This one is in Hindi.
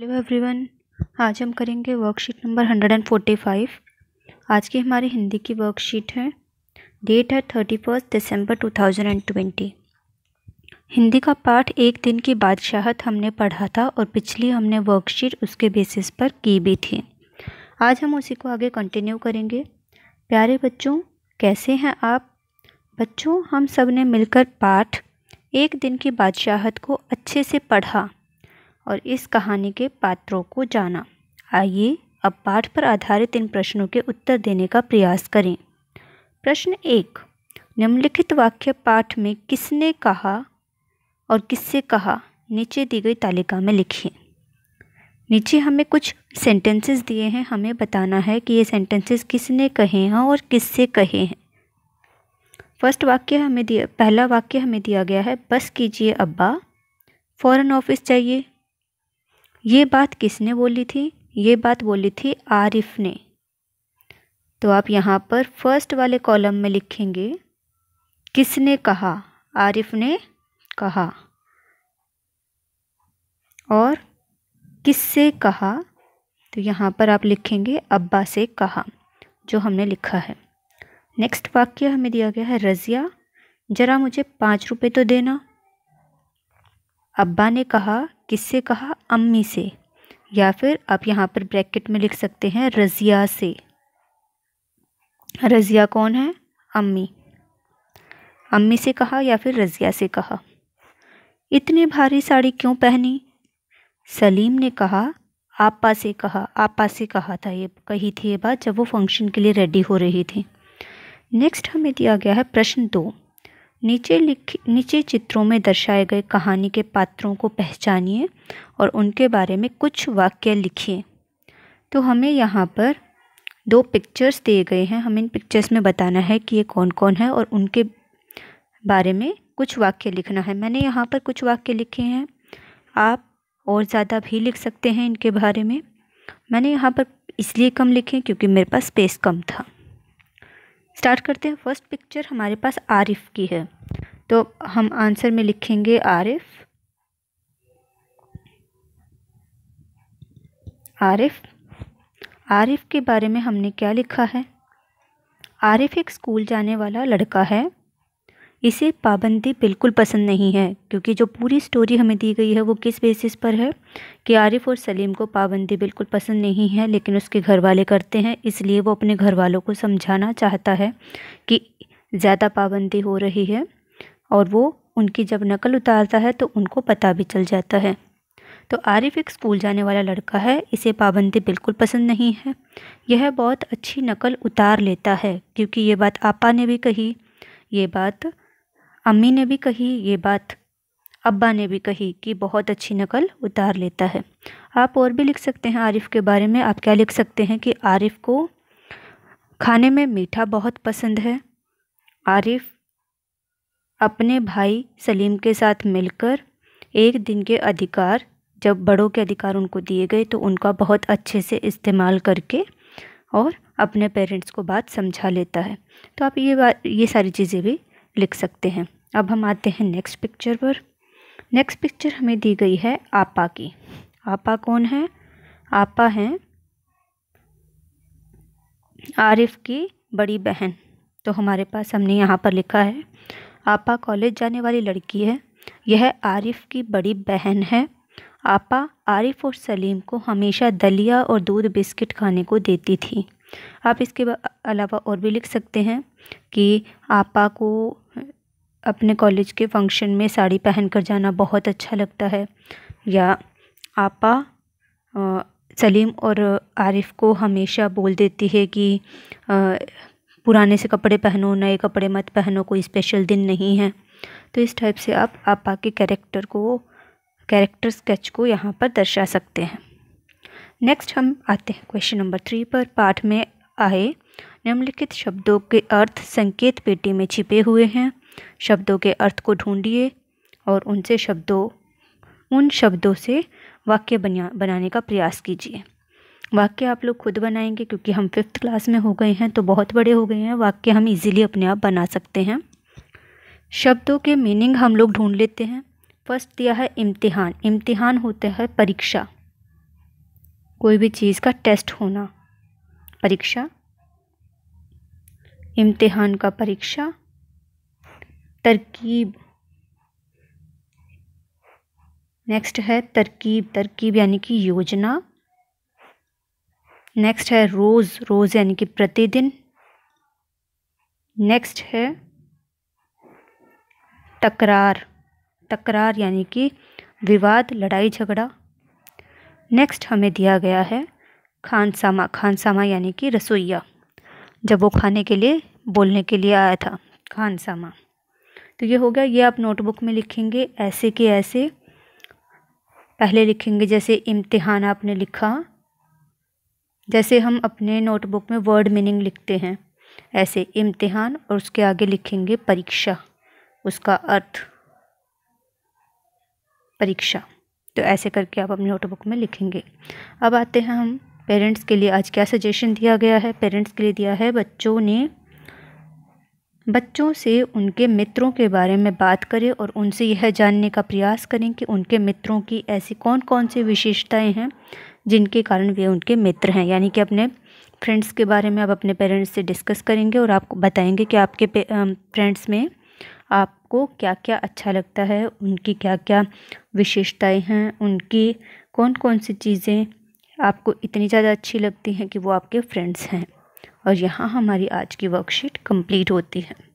हेलो एवरीवन, आज हम करेंगे वर्कशीट नंबर 145। आज की हमारी हिंदी की वर्कशीट है। डेट है 31 दिसंबर 2020। हिंदी का पाठ एक दिन की बादशाहत हमने पढ़ा था और पिछली हमने वर्कशीट उसके बेसिस पर की भी थी। आज हम उसी को आगे कंटिन्यू करेंगे। प्यारे बच्चों, कैसे हैं आप? बच्चों, हम सब ने मिलकर पाठ एक दिन की बादशाहत को अच्छे से पढ़ा और इस कहानी के पात्रों को जाना। आइए अब पाठ पर आधारित इन प्रश्नों के उत्तर देने का प्रयास करें। प्रश्न 1, निम्नलिखित वाक्य पाठ में किसने कहा और किससे कहा, नीचे दी गई तालिका में लिखिए। नीचे हमें कुछ सेंटेंसेस दिए हैं, हमें बताना है कि ये सेंटेंसेस किसने कहे हैं और किससे कहे हैं। पहला वाक्य हमें दिया गया है, बस कीजिए अब्बा, फ़ौरन ऑफिस चाहिए। ये बात किसने बोली थी? ये बात बोली थी आरिफ ने। तो आप यहाँ पर फर्स्ट वाले कॉलम में लिखेंगे किसने कहा, आरिफ ने कहा, और किससे कहा तो यहाँ पर आप लिखेंगे अब्बा से कहा, जो हमने लिखा है। नेक्स्ट वाक्य हमें दिया गया है, रज़िया ज़रा मुझे 5 रुपये तो देना। अब्बा ने कहा, किससे कहा? अम्मी से, या फिर आप यहाँ पर ब्रैकेट में लिख सकते हैं रज़िया से। रज़िया कौन है? अम्मी। अम्मी से कहा या फिर रज़िया से कहा। इतनी भारी साड़ी क्यों पहनी? सलीम ने कहा, आपा से कहा। आपा से कहा था, ये कही थी ये बात जब वो फंक्शन के लिए रेडी हो रही थी। नेक्स्ट हमें दिया गया है प्रश्न 2, नीचे चित्रों में दर्शाए गए कहानी के पात्रों को पहचानिए और उनके बारे में कुछ वाक्य लिखिए। तो हमें यहाँ पर 2 पिक्चर्स दिए गए हैं, हमें इन पिक्चर्स में बताना है कि ये कौन कौन है और उनके बारे में कुछ वाक्य लिखना है। मैंने यहाँ पर कुछ वाक्य लिखे हैं, आप और ज़्यादा भी लिख सकते हैं इनके बारे में। मैंने यहाँ पर इसलिए कम लिखे क्योंकि मेरे पास स्पेस कम था। स्टार्ट करते हैं। फर्स्ट पिक्चर हमारे पास आरिफ की है, तो हम आंसर में लिखेंगे आरिफ के बारे में हमने क्या लिखा है? आरिफ एक स्कूल जाने वाला लड़का है, इसे पाबंदी बिल्कुल पसंद नहीं है, क्योंकि जो पूरी स्टोरी हमें दी गई है वो किस बेसिस पर है कि आरिफ और सलीम को पाबंदी बिल्कुल पसंद नहीं है, लेकिन उसके घर वाले करते हैं, इसलिए वो अपने घर वालों को समझाना चाहता है कि ज़्यादा पाबंदी हो रही है, और वो उनकी जब नकल उतारता है तो उनको पता भी चल जाता है। तो आरिफ एक स्कूल जाने वाला लड़का है, इसे पाबंदी बिल्कुल पसंद नहीं है। यह बहुत अच्छी नकल उतार लेता है, क्योंकि ये बात आपा ने भी कही, ये बात अम्मी ने भी कही, ये बात अब्बा ने भी कही कि बहुत अच्छी नकल उतार लेता है। आप और भी लिख सकते हैं आरिफ़ के बारे में। आप क्या लिख सकते हैं कि आरिफ़ को खाने में मीठा बहुत पसंद है। आरिफ़ अपने भाई सलीम के साथ मिलकर एक दिन के अधिकार, जब बड़ों के अधिकार उनको दिए गए, तो उनका बहुत अच्छे से इस्तेमाल करके और अपने पेरेंट्स को बात समझा लेता है। तो आप ये सारी चीज़ें भी लिख सकते हैं। अब हम आते हैं नेक्स्ट पिक्चर पर। नेक्स्ट पिक्चर हमें दी गई है आपा की। आपा कौन है? आपा हैं आरिफ की बड़ी बहन। तो हमारे पास हमने यहाँ पर लिखा है आपा कॉलेज जाने वाली लड़की है, यह आरिफ की बड़ी बहन है। आपा आरिफ और सलीम को हमेशा दलिया और दूध बिस्किट खाने को देती थी। आप इसके अलावा और भी लिख सकते हैं कि आपा को अपने कॉलेज के फंक्शन में साड़ी पहनकर जाना बहुत अच्छा लगता है, या आपा सलीम और आरिफ को हमेशा बोल देती है कि पुराने से कपड़े पहनो, नए कपड़े मत पहनो, कोई स्पेशल दिन नहीं है। तो इस टाइप से आप आपा के कैरेक्टर स्केच को यहाँ पर दर्शा सकते हैं। नेक्स्ट हम आते हैं क्वेश्चन नंबर 3 पर। पाठ में आए निम्नलिखित शब्दों के अर्थ संकेत पेटी में छिपे हुए हैं, शब्दों के अर्थ को ढूंढिए और उन शब्दों से वाक्य बनाने का प्रयास कीजिए। वाक्य आप लोग खुद बनाएंगे, क्योंकि हम 5th क्लास में हो गए हैं तो बहुत बड़े हो गए हैं, वाक्य हम इजीली अपने आप बना सकते हैं। शब्दों के मीनिंग हम लोग ढूँढ लेते हैं। फर्स्ट दिया है इम्तिहान। इम्तिहान होता है परीक्षा, कोई भी चीज़ का टेस्ट होना, परीक्षा, इम्तिहान का परीक्षा, तरकीब। नेक्स्ट है तरकीब, तरकीब यानी कि योजना। नेक्स्ट है रोज़, रोज़ यानी कि प्रतिदिन। नेक्स्ट है तकरार, तकरार यानी कि विवाद, लड़ाई, झगड़ा। नेक्स्ट हमें दिया गया है खानसामा, खानसामा यानी कि रसोइया, जब वो खाने के लिए बोलने के लिए आया था, खानसामा। तो ये हो गया, ये आप नोटबुक में लिखेंगे ऐसे के ऐसे। पहले लिखेंगे जैसे इम्तिहान आपने लिखा, जैसे हम अपने नोटबुक में वर्ड मीनिंग लिखते हैं, ऐसे इम्तिहान, और उसके आगे लिखेंगे परीक्षा, उसका अर्थ परीक्षा। तो ऐसे करके आप अपने नोटबुक में लिखेंगे। अब आते हैं हम पेरेंट्स के लिए आज क्या सजेशन दिया गया है। पेरेंट्स के लिए दिया है बच्चों ने, बच्चों से उनके मित्रों के बारे में बात करें और उनसे यह जानने का प्रयास करें कि उनके मित्रों की ऐसी कौन कौन सी विशेषताएं हैं जिनके कारण वे उनके मित्र हैं। यानी कि अपने फ्रेंड्स के बारे में आप अपने पेरेंट्स से डिस्कस करेंगे और आपको बताएंगे कि आपके फ्रेंड्स में आपको क्या क्या अच्छा लगता है, उनकी क्या क्या विशेषताएं हैं, उनकी कौन कौन सी चीज़ें आपको इतनी ज़्यादा अच्छी लगती हैं कि वो आपके फ्रेंड्स हैं। और यहाँ हमारी आज की वर्कशीट कंप्लीट होती है।